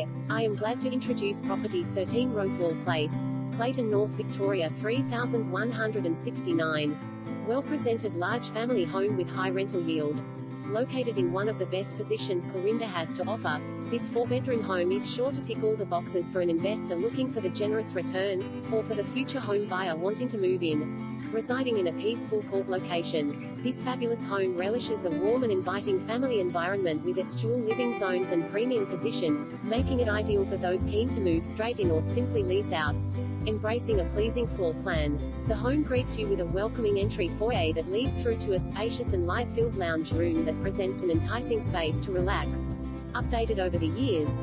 Hi, I am glad to introduce property 13 Rosewall Place, Clayton North, Victoria 3169. Well-presented large family home with high rental yield. Located in one of the best positions Clarinda has to offer, this four-bedroom home is sure to tick all the boxes for an investor looking for the generous return, or for the future home buyer wanting to move in. Residing in a peaceful court location, this fabulous home relishes a warm and inviting family environment with its dual living zones and premium position, making it ideal for those keen to move straight in or simply lease out. Embracing a pleasing floor plan, the home greets you with a welcoming entry foyer that leads through to a spacious and light-filled lounge room that presents an enticing space to relax. Updated over the years.